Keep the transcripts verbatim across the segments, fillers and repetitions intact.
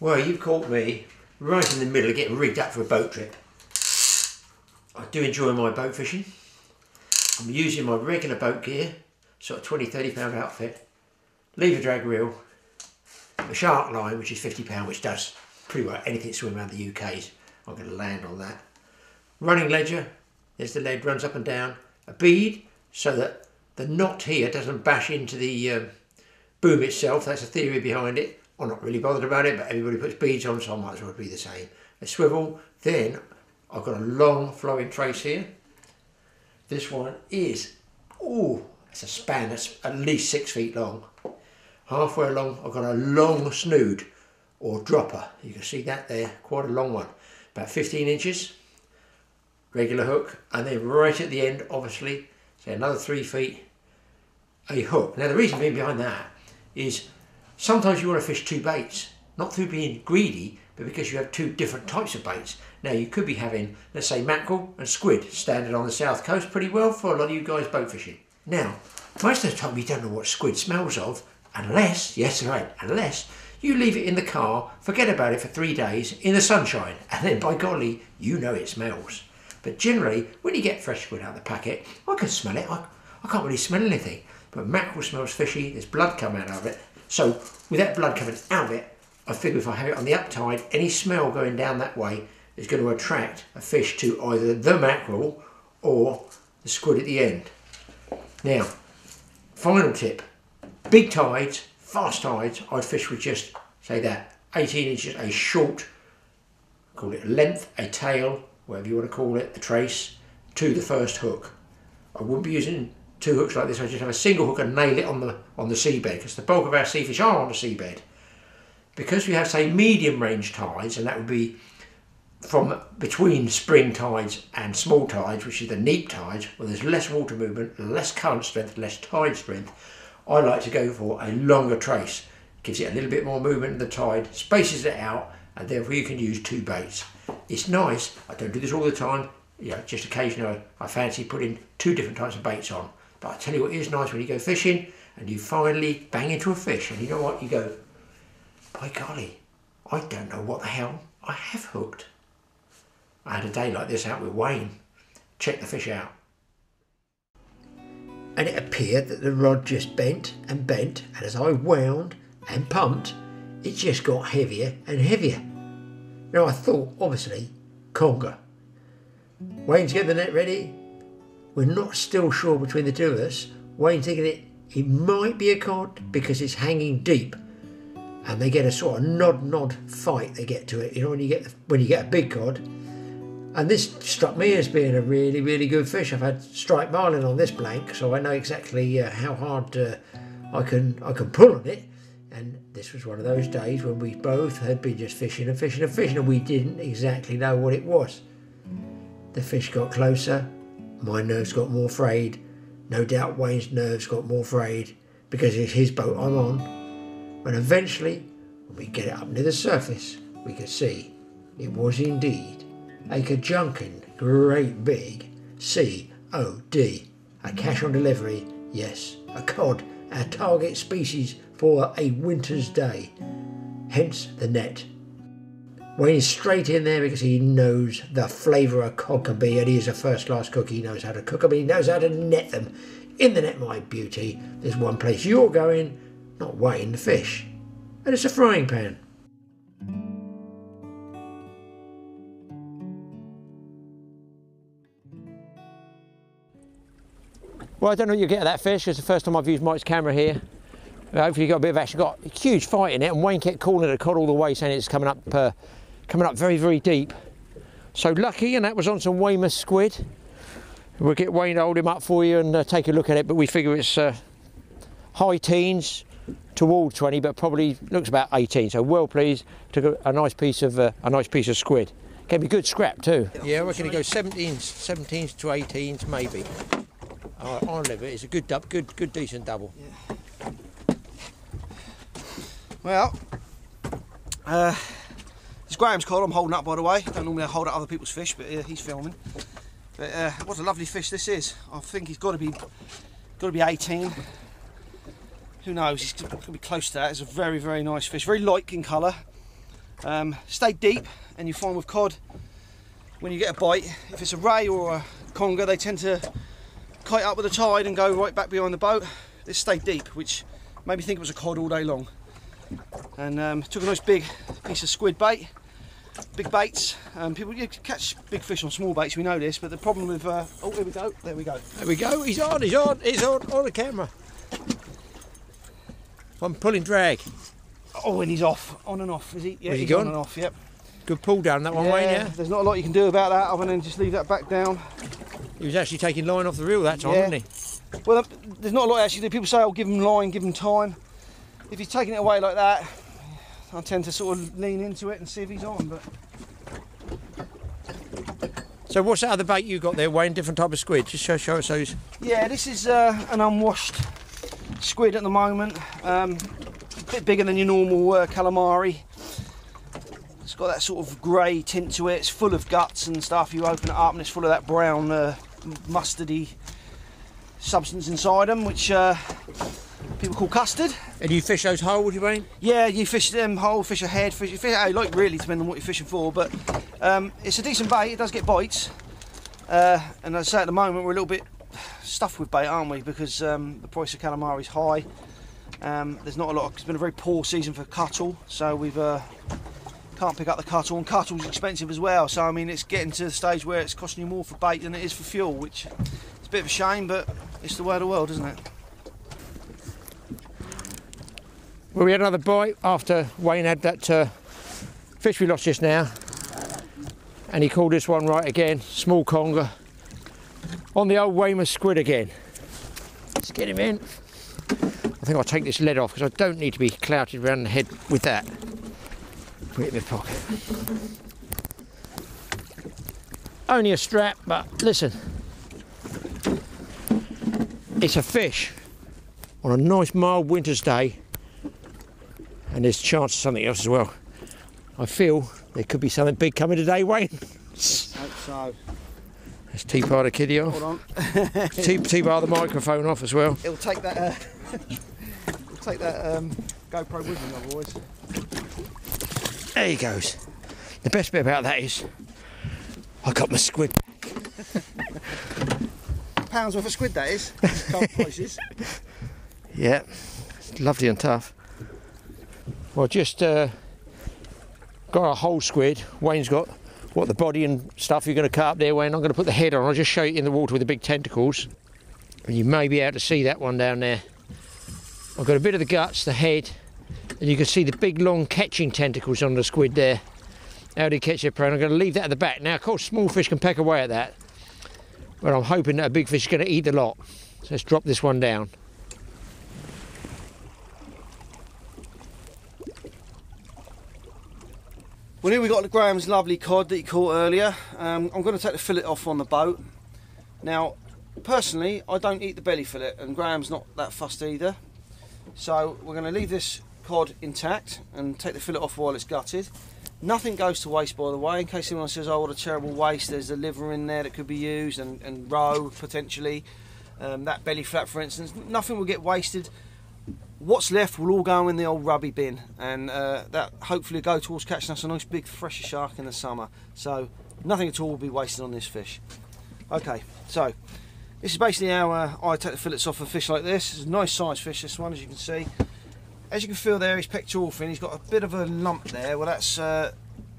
Well, you've caught me right in the middle of getting rigged up for a boat trip. I do enjoy my boat fishing. I'm using my regular boat gear, sort of twenty, thirty pound outfit, lever drag reel, a shark line which is fifty pound, which does pretty well anything swimming around the U K. I'm going to land on that. Running ledger, there's the lead, runs up and down. A bead so that the knot here doesn't bash into the um, boom itself. That's the theory behind it. I'm not really bothered about it, but everybody puts beads on, so I might as well be the same. A swivel, then I've got a long flowing trace here. This one is, oh, it's a span that's at least six feet long. Halfway along, I've got a long snood or dropper. You can see that there, quite a long one, about fifteen inches, regular hook, and then right at the end, obviously, say another three feet, a hook. Now the reason being behind that is sometimes you want to fish two baits, not through being greedy, but because you have two different types of baits. Now you could be having, let's say, mackerel and squid standard on the south coast pretty well for a lot of you guys boat fishing. Now, most of the time you don't know what squid smells of, unless, yes right, unless you leave it in the car, forget about it for three days in the sunshine, and then by golly, you know it smells. But generally, when you get fresh squid out of the packet, I can smell it, I, I can't really smell anything. But mackerel smells fishy, there's blood coming out of it. So with that blood coming out of it, I figure if I have it on the uptide, any smell going down that way is going to attract a fish to either the mackerel or the squid at the end. Now, final tip, big tides, fast tides, I'd fish with just, say that, eighteen inches, a short, call it a length, a tail, whatever you want to call it, a trace, to the first hook. I wouldn't be using two hooks like this, I just have a single hook and nail it on the on the seabed, because the bulk of our sea fish are on the seabed. Because we have, say, medium range tides, and that would be from between spring tides and small tides, which is the neap tides, where there's less water movement, less current strength, less tide strength, I like to go for a longer trace. Gives it a little bit more movement in the tide, spaces it out, and therefore you can use two baits. It's nice, I don't do this all the time, you know, just occasionally I fancy putting two different types of baits on. But I tell you what is nice when you go fishing and you finally bang into a fish and you know what, you go, by golly, I don't know what the hell I have hooked. I had a day like this out with Wayne. Check the fish out. And it appeared that the rod just bent and bent, and as I wound and pumped, it just got heavier and heavier. Now I thought, obviously, conger. Wayne's getting the net ready. We're not still sure between the two of us. Wayne's thinking it, it might be a cod because it's hanging deep, and they get a sort of nod nod fight they get to it, you know, when you get when you get a big cod. And this struck me as being a really really good fish. I've had striped marlin on this blank, so I know exactly uh, how hard uh, I can I can pull on it. And this was one of those days when we both had been just fishing and fishing and fishing, and we didn't exactly know what it was. The fish got closer. My nerves got more frayed, no doubt Wayne's nerves got more frayed, because it's his boat I'm on. When eventually, when we get it up near the surface, we could see it was indeed a kajunkin, great big, C O D, a cash on delivery, yes, a cod, our target species for a winter's day, hence the net. Wayne's straight in there because he knows the flavour a cod can be, and he is a first-class cook. He knows how to cook them, he knows how to net them. In the net, my beauty, there's one place you're going, not Wayne the fish, and it's a frying pan. Well, I don't know what you get out of that fish, because it's the first time I've used Mike's camera here. Hopefully you got a bit of action, got a huge fight in it, and Wayne kept calling it a cod all the way, saying it's coming up uh, coming up very very deep. So lucky, and that was on some Weymouth squid. We'll get Wayne to hold him up for you and uh, take a look at it, but we figure it's uh, high teens toward twenty, but probably looks about eighteen. So well pleased, took a, a nice piece of uh, a nice piece of squid. Can be good scrap too. Yeah, we're going to go seventeens, seventeens to eighteens maybe. Uh, I love it. It's a good dub, good good decent double. Yeah. Well, uh, it's Graham's call I'm holding up, by the way. I don't normally hold up other people's fish, but uh, he's filming. But uh, what a lovely fish this is. I think he's got to be got to be eighteen. Who knows, he's going to be close to that. It's a very, very nice fish. Very light in colour. Um, stay deep, and you find with cod, when you get a bite, if it's a ray or a conger, they tend to kite up with the tide and go right back behind the boat. This stayed deep, which made me think it was a cod all day long. And um, took a nice big piece of squid bait, big baits. Um, people you catch big fish on small baits, we know this, but the problem with, uh, oh, here we go, there we go. There we go, he's on, he's on, he's on, on the camera. I'm pulling drag. Oh, and he's off, on and off, is he? Yeah, Where's he's he gone? on and off, yep. Good pull down that one, yeah, Wayne, yeah? There's not a lot you can do about that other than just leave that back down. He was actually taking line off the reel that time, yeah. wasn't he? Well, there's not a lot actually. People say, oh, give him line, give him time. If he's taking it away like that, I tend to sort of lean into it and see if he's on. But so what's that other bait you got there, Wayne? Different type of squid? Just show, show us those. Yeah, this is uh, an unwashed squid at the moment. Um, a bit bigger than your normal uh, calamari. It's got that sort of grey tint to it. It's full of guts and stuff. You open it up and it's full of that brown uh, mustardy substance inside them, which uh, people call custard. And you fish those whole, would you mean? Yeah, you fish them whole, fish a head, fish, you fish how you like, really, depending on what you're fishing for. But um, it's a decent bait. It does get bites. Uh, and as I say, at the moment, we're a little bit stuffed with bait, aren't we? Because um, the price of calamari is high. Um, there's not a lot. Of, it's been a very poor season for cuttle, so we've... Uh, can't pick up the cuttle, and cuttle's expensive as well, so I mean it's getting to the stage where it's costing you more for bait than it is for fuel, which is a bit of a shame, but it's the way of the world, isn't it? Well, we had another bite after Wayne had that uh, fish we lost just now, and he called this one right again, small conger, on the old Weymouth squid again. Let's get him in. I think I'll take this lead off because I don't need to be clouted around the head with that. Put it in my pocket. Only a strap, but listen, it's a fish on a nice mild winter's day, and there's a chance of something else as well. I feel there could be something big coming today, Wayne. Let's hope so. Let's T-bar the kiddie off. Hold on. T-bar the microphone off as well. It'll take that. Uh, it'll take that um, GoPro with me, otherwise. There he goes. The best bit about that is I got my squid. Pounds worth of squid, that is. Prices. Yeah, it's lovely and tough. Well, just uh, got a whole squid. Wayne's got what the body and stuff you're going to cut up there, Wayne. I'm going to put the head on. I'll just show you in the water with the big tentacles. And you may be able to see that one down there. I've got a bit of the guts, the head. And you can see the big long catching tentacles on the squid there. How do you catch their prey? I'm going to leave that at the back. Now, of course, small fish can peck away at that. But I'm hoping that a big fish is going to eat the lot. So let's drop this one down. Well, here we've got Graham's lovely cod that he caught earlier. Um, I'm going to take the fillet off on the boat. Now, personally, I don't eat the belly fillet, and Graham's not that fussed either. So we're going to leave this cod intact and take the fillet off while it's gutted. Nothing goes to waste, by the way, in case anyone says, oh, what a terrible waste, there's the liver in there that could be used, and, and roe potentially, um, that belly flap for instance. Nothing will get wasted. What's left will all go in the old rubby bin, and uh, that hopefully go towards catching us a nice big fresher shark in the summer. So nothing at all will be wasted on this fish. Okay, so this is basically how uh, I take the fillets off a fish like this. It's a nice size fish, this one, as you can see. As you can feel there, his pectoral fin, he's got a bit of a lump there. Well, that's uh,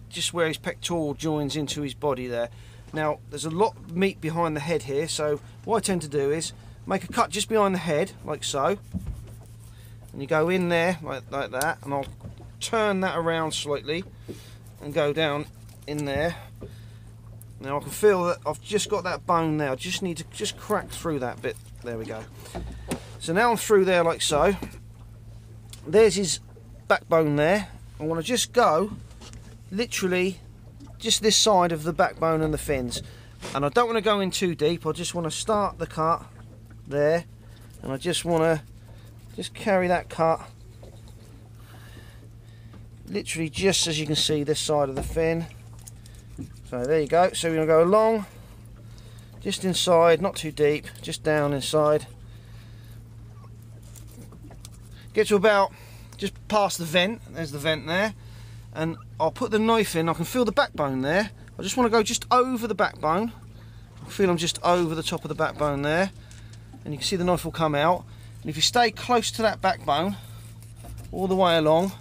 just where his pectoral joins into his body there. Now, there's a lot of meat behind the head here, so what I tend to do is make a cut just behind the head, like so. And you go in there, like, like that, and I'll turn that around slightly and go down in there. Now, I can feel that I've just got that bone there. I just need to just crack through that bit. There we go. So now I'm through there, like so. There's his backbone there. I want to just go literally just this side of the backbone and the fins, and I don't want to go in too deep. I just want to start the cut there, and I just want to just carry that cut literally just, as you can see, this side of the fin. So there you go. So we're going to go along just inside, not too deep, just down inside. Get to about just past the vent. There's the vent there, and I'll put the knife in. I can feel the backbone there. I just want to go just over the backbone. I feel I'm just over the top of the backbone there, and you can see the knife will come out. And if you stay close to that backbone all the way along,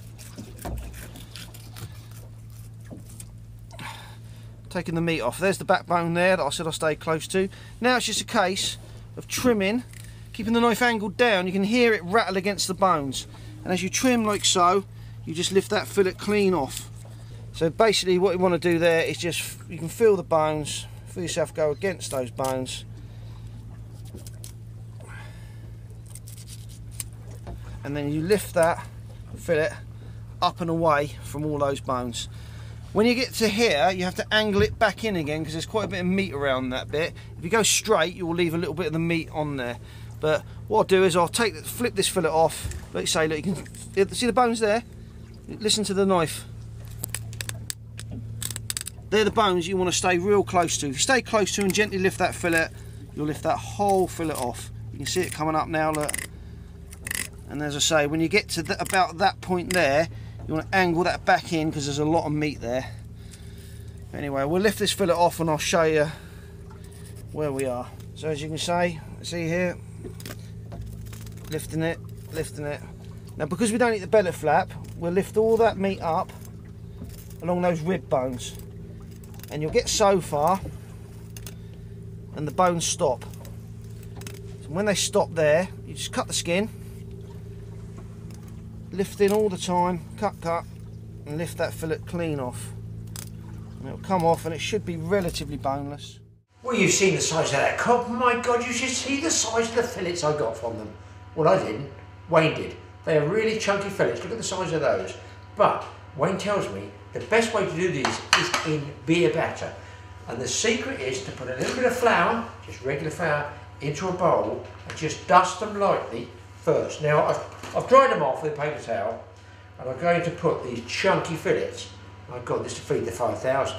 taking the meat off. There's the backbone there that I said I stayed close to. Now it's just a case of trimming, keeping the knife angled down. You can hear it rattle against the bones, and as you trim like so, you just lift that fillet clean off. So basically what you want to do there is just, you can feel the bones, feel yourself go against those bones. And then you lift that fillet up and away from all those bones. When you get to here, you have to angle it back in again because there's quite a bit of meat around that bit. If you go straight, you will leave a little bit of the meat on there. But what I'll do is I'll take the, flip this fillet off. Let's say, look, you can see the bones there? Listen to the knife. They're the bones you want to stay real close to. If you stay close to and gently lift that fillet, you'll lift that whole fillet off. You can see it coming up now, look. And as I say, when you get to the, about that point there, you want to angle that back in because there's a lot of meat there. Anyway, we'll lift this fillet off and I'll show you where we are. So as you can see, see here, lifting it, lifting it. Now because we don't eat the belly flap, we'll lift all that meat up along those rib bones. And you'll get so far and the bones stop. So when they stop there, you just cut the skin, lift in all the time, cut, cut, and lift that fillet clean off. And it'll come off and it should be relatively boneless. Well, you've seen the size of that cod. My God, you should see the size of the fillets I got from them. Well, I didn't, Wayne did. They are really chunky fillets, look at the size of those. But Wayne tells me the best way to do these is in beer batter. And the secret is to put a little bit of flour, just regular flour, into a bowl and just dust them lightly first. Now, I've, I've dried them off with a paper towel and I'm going to put these chunky fillets, I've got this to feed the five thousand,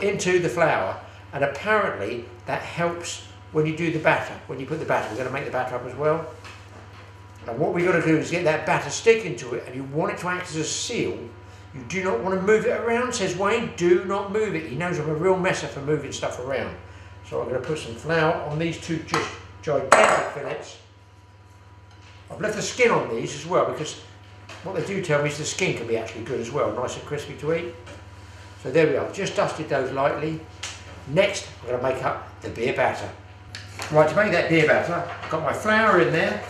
into the flour, and apparently that helps when you do the batter, when you put the batter. We're going to make the batter up as well. And what we've got to do is get that batter stick into it, and you want it to act as a seal. You do not want to move it around, says Wayne, do not move it. He knows I'm a real messer for moving stuff around. So I'm going to put some flour on these two just gigantic fillets. I've left the skin on these as well because what they do tell me is the skin can be actually good as well, nice and crispy to eat. So there we are, just dusted those lightly. Next, I'm going to make up the beer batter. Right, to make that beer batter, I've got my flour in there.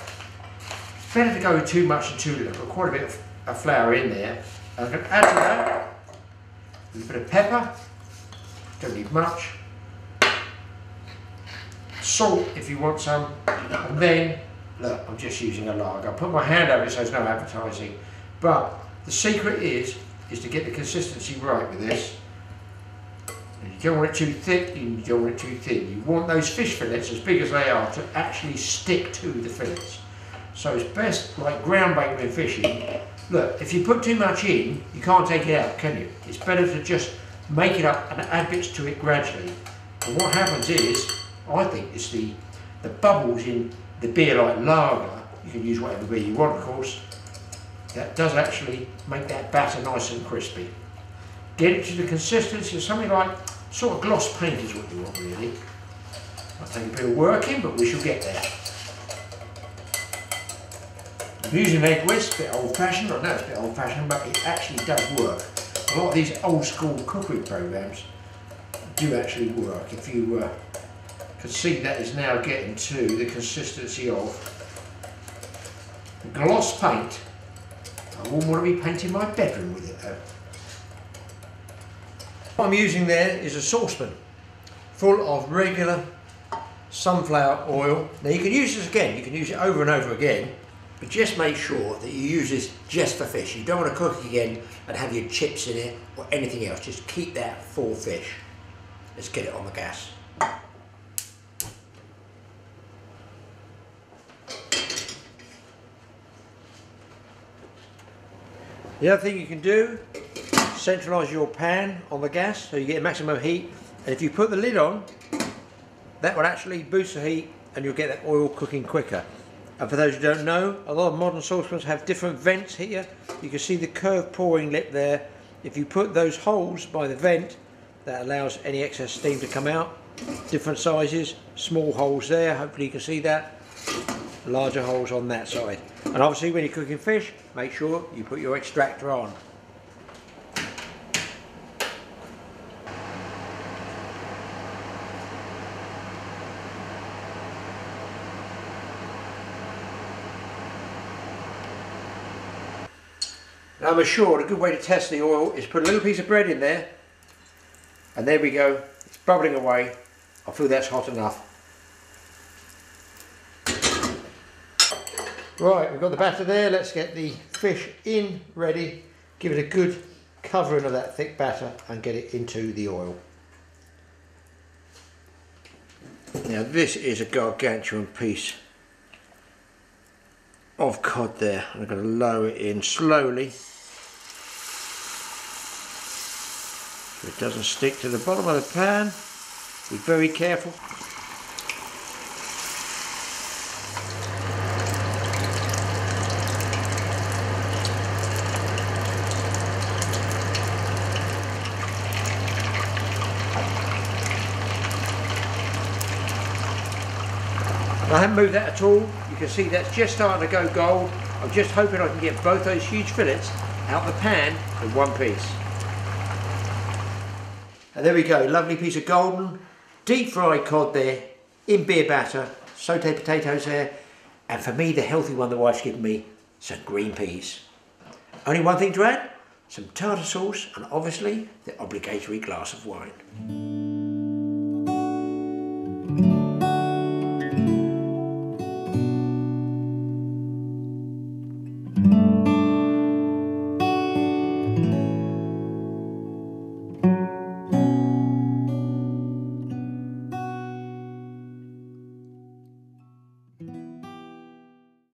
It's better to go too much and too little, quite a bit of flour in there. I'm going to add to that a little bit of pepper, don't need much. Salt if you want some, and then look, I'm just using a log. I'll put my hand over it so there's no advertising. But the secret is, is to get the consistency right with this. And you don't want it too thick, and you don't want it too thin. You want those fish fillets, as big as they are, to actually stick to the fillets. So it's best like ground bait when fishing. Look, if you put too much in, you can't take it out, can you? It's better to just make it up and add bits to it gradually. And what happens is, I think it's the, the bubbles in the beer like lager, you can use whatever beer you want of course, that does actually make that batter nice and crispy. Get it to the consistency of something like, sort of gloss paint is what you want really. I'll take a bit of work in, but we shall get there. I'm using an egg whisk, a bit old fashioned, I know it's a bit old fashioned, but it actually does work. A lot of these old school cookery programs do actually work. If you uh, can see that is now getting to the consistency of gloss paint. I wouldn't want to be painting my bedroom with it though. What I'm using there is a saucepan full of regular sunflower oil. Now you can use this again, you can use it over and over again, but just make sure that you use this just for fish. You don't want to cook it again and have your chips in it or anything else. Just keep that for fish. Let's get it on the gas. The other thing you can do, centralise your pan on the gas so you get maximum heat, and if you put the lid on, that will actually boost the heat and you'll get that oil cooking quicker. And for those who don't know, a lot of modern saucepans have different vents here. You can see the curved pouring lip there If you put those holes by the vent, that allows any excess steam to come out. Different sizes, small holes there, hopefully you can see that, larger holes on that side. And obviously when you're cooking fish, make sure you put your extractor on. Now I'm assured a good way to test the oil is put a little piece of bread in there, and there we go, it's bubbling away. I feel that's hot enough. Right, we've got the batter there, let's get the fish in ready, give it a good covering of that thick batter and get it into the oil. Now this is a gargantuan piece of cod there, and I'm going to lower it in slowly. It doesn't stick to the bottom of the pan. Be very careful. I haven't moved that at all. You can see that's just starting to go gold. I'm just hoping I can get both those huge fillets out the pan in one piece. And there we go, lovely piece of golden deep fried cod there in beer batter, sauteed potatoes there, and for me the healthy one the wife's given me, some green peas. Only one thing to add, some tartar sauce, and obviously the obligatory glass of wine.